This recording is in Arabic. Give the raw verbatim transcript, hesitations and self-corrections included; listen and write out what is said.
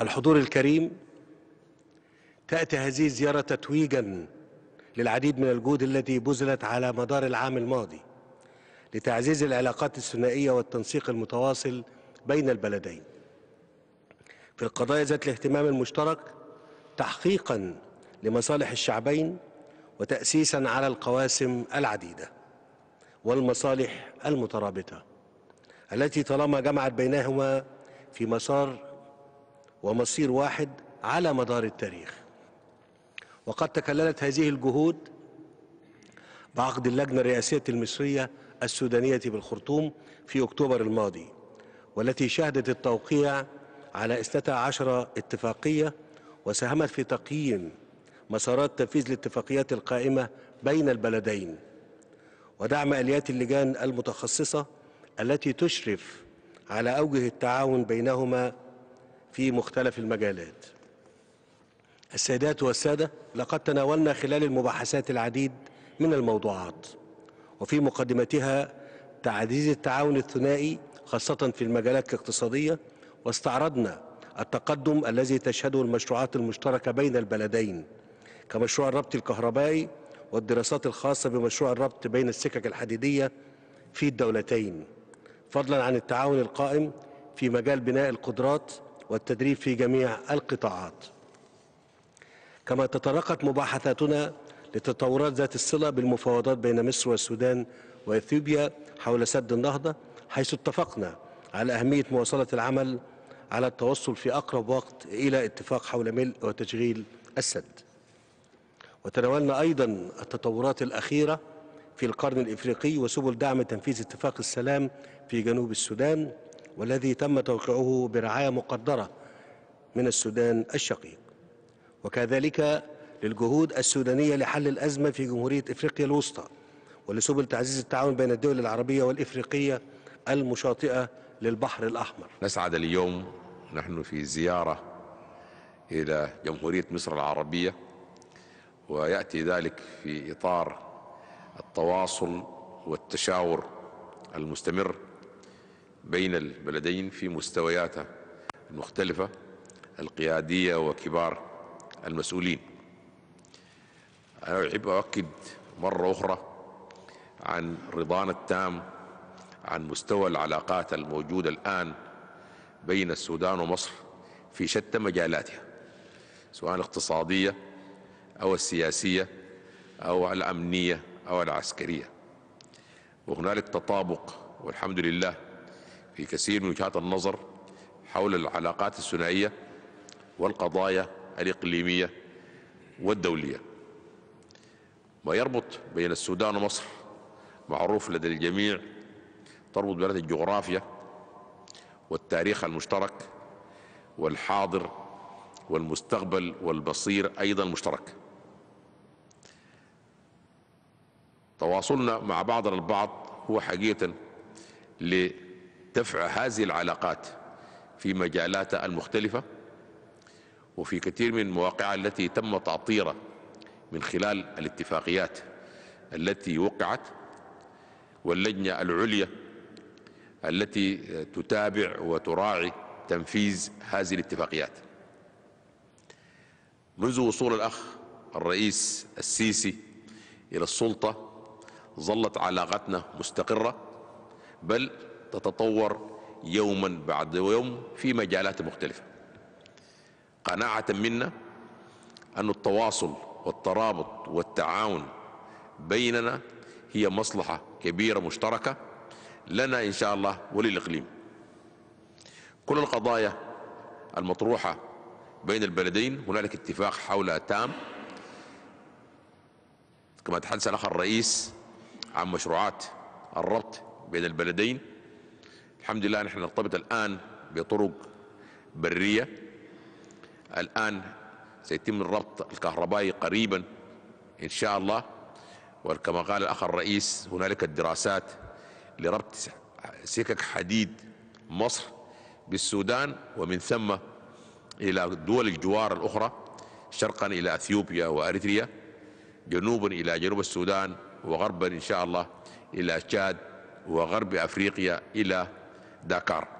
الحضور الكريم، تأتي هذه الزيارة تتويجا للعديد من الجهود التي بذلت على مدار العام الماضي لتعزيز العلاقات الثنائية والتنسيق المتواصل بين البلدين في القضايا ذات الاهتمام المشترك، تحقيقا لمصالح الشعبين وتأسيسا على القواسم العديدة والمصالح المترابطة التي طالما جمعت بينهما في مسار ومصير واحد على مدار التاريخ. وقد تكللت هذه الجهود بعقد اللجنة الرئاسية المصرية السودانية بالخرطوم في أكتوبر الماضي، والتي شهدت التوقيع على اثنتي عشرة اتفاقية وساهمت في تقييم مسارات تنفيذ الاتفاقيات القائمة بين البلدين ودعم آليات اللجان المتخصصة التي تشرف على أوجه التعاون بينهما في مختلف المجالات. السيدات والسادة، لقد تناولنا خلال المباحثات العديد من الموضوعات، وفي مقدمتها تعزيز التعاون الثنائي خاصة في المجالات الاقتصادية، واستعرضنا التقدم الذي تشهده المشروعات المشتركة بين البلدين كمشروع الربط الكهربائي والدراسات الخاصة بمشروع الربط بين السكك الحديدية في الدولتين، فضلا عن التعاون القائم في مجال بناء القدرات والتدريب في جميع القطاعات. كما تطرقت مباحثاتنا لتطورات ذات الصلة بالمفاوضات بين مصر والسودان وإثيوبيا حول سد النهضة، حيث اتفقنا على أهمية مواصلة العمل على التوصل في أقرب وقت إلى اتفاق حول ملء وتشغيل السد. وتناولنا أيضا التطورات الأخيرة في القرن الإفريقي وسبل دعم تنفيذ اتفاق السلام في جنوب السودان، والذي تم توقيعه برعاية مقدرة من السودان الشقيق، وكذلك للجهود السودانية لحل الأزمة في جمهورية إفريقيا الوسطى ولسبل تعزيز التعاون بين الدول العربية والإفريقية المشاطئة للبحر الأحمر. نسعد اليوم نحن في زيارة إلى جمهورية مصر العربية، ويأتي ذلك في إطار التواصل والتشاور المستمر بين البلدين في مستوياتها المختلفة القيادية وكبار المسؤولين. أنا أحب أؤكد مرة أخرى عن رضانا التام عن مستوى العلاقات الموجودة الآن بين السودان ومصر في شتى مجالاتها، سواء الاقتصادية أو السياسية أو الأمنية أو العسكرية، وهنالك تطابق والحمد لله في كثير من وجهات النظر حول العلاقات الثنائية والقضايا الإقليمية والدولية. ما يربط بين السودان ومصر معروف لدى الجميع، تربط بلاد الجغرافيا والتاريخ المشترك والحاضر والمستقبل والبصير أيضا مشترك. تواصلنا مع بعضنا البعض هو حقيقة لدفع هذه العلاقات في مجالاتها المختلفة وفي كثير من المواقع التي تم تعطيرها من خلال الاتفاقيات التي وقعت واللجنة العليا التي تتابع وتراعي تنفيذ هذه الاتفاقيات. منذ وصول الأخ الرئيس السيسي إلى السلطة ظلت علاقتنا مستقرة، بل تتطور يوما بعد يوم في مجالات مختلفة. قناعة منا أن التواصل والترابط والتعاون بيننا هي مصلحة كبيرة مشتركة لنا إن شاء الله وللإقليم. كل القضايا المطروحة بين البلدين هنالك اتفاق حولها تام، كما تحدث الأخ الرئيس عن مشروعات الربط بين البلدين. الحمد لله نحن نرتبط الآن بطرق برية، الآن سيتم الربط الكهربائي قريبا إن شاء الله، وكما قال الأخ الرئيس هنالك الدراسات لربط سكك حديد مصر بالسودان ومن ثم إلى دول الجوار الأخرى، شرقا إلى أثيوبيا وأريتريا، جنوبا إلى جنوب السودان، وغربا إن شاء الله إلى تشاد وغرب أفريقيا إلى داكار.